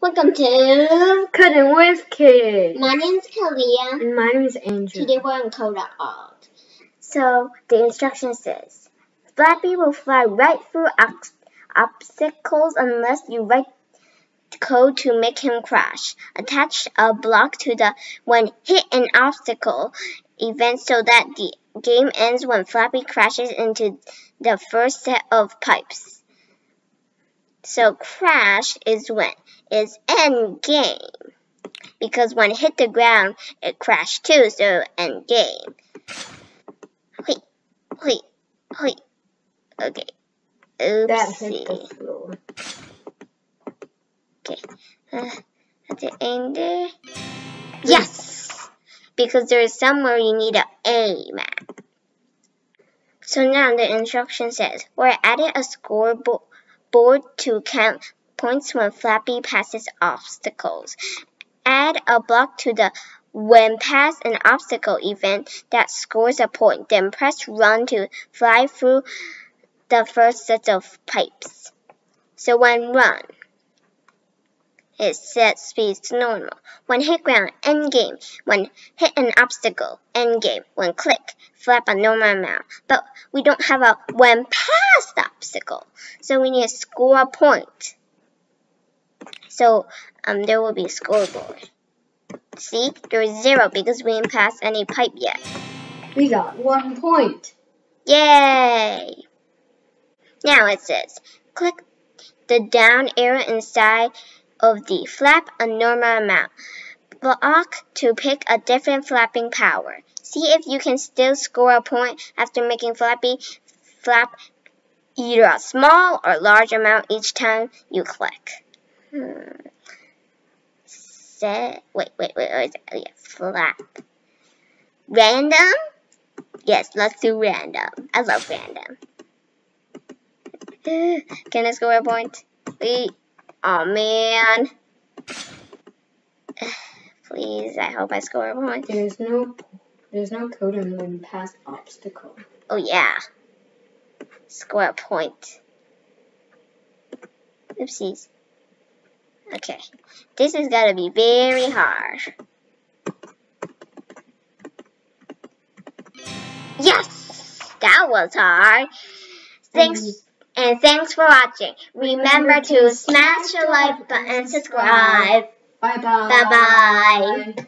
Welcome to Cutting with Kids. My name's Kalia. And my name's Andrew. Today we're in Coda Alt. So the instruction says, Flappy will fly right through obstacles unless you write code to make him crash. Attach a block to the when hit an obstacle event so that the game ends when Flappy crashes into the first set of pipes. So crash is when it's end game, because when it hit the ground, it crashed too. So end game. Wait, wait, wait. Okay. Oopsie. That hit the floor. Okay. At the end there. Yes, because there is somewhere you need to aim at. So now the instruction says we're adding a scoreboard to count points when Flappy passes obstacles. Add a block to the when past an obstacle event that scores a point. Then press run to fly through the first set of pipes. So when run, it sets speed to normal. When hit ground, end game. When hit an obstacle, end game. When click, flap a normal amount. But we don't have a when past obstacle, so we need to score a point. So there will be scoreboard. See, there's 0 because we didn't pass any pipe yet. We got 1 point. Yay! Now it says click the down arrow inside of the flap a normal amount block to pick a different flapping power. See if you can still score a point after making Flappy flap either a small or large amount each time you click. Set. Wait. Yeah, flap. Random? Yes, let's do random. I love random. Can I score a point? Wait. Oh man. Please, I hope I score a point. There's no code in when past obstacle. Oh yeah. Score a point. Oopsies. Okay. This is gotta be very hard. Yes! That was hard. Thanks. And thanks for watching. Remember to smash the like button and subscribe. Bye bye. Bye bye.